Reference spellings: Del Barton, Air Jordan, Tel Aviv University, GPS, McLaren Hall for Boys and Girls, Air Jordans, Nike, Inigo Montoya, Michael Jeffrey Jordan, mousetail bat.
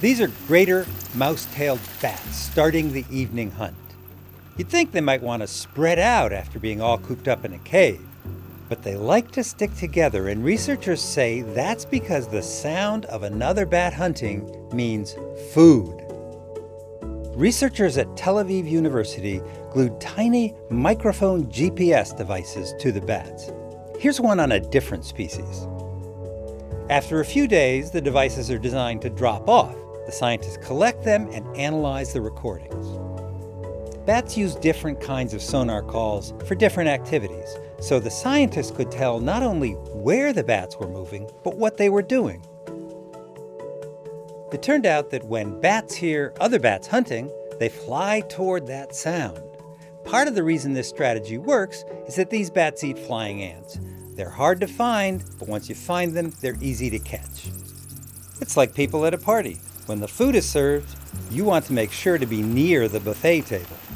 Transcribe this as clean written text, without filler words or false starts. These are greater mousetail bats starting the evening hunt. You'd think they might want to spread out after being all cooped up in a cave, but they like to stick together, and researchers say that's because the sound of another bat hunting means food. Researchers at Tel Aviv University glued tiny microphone GPS devices to the bats. Here's one on a different species. After a few days, the devices are designed to drop off. The scientists collect them and analyze the recordings. Bats use different kinds of sonar calls for different activities, so the scientists could tell not only where the bats were moving, but what they were doing. It turned out that when bats hear other bats hunting, they fly toward that sound. Part of the reason this strategy works is that these bats eat flying ants. They're hard to find, but once you find them, they're easy to catch. It's like people at a party. When the food is served, you want to make sure to be near the buffet table.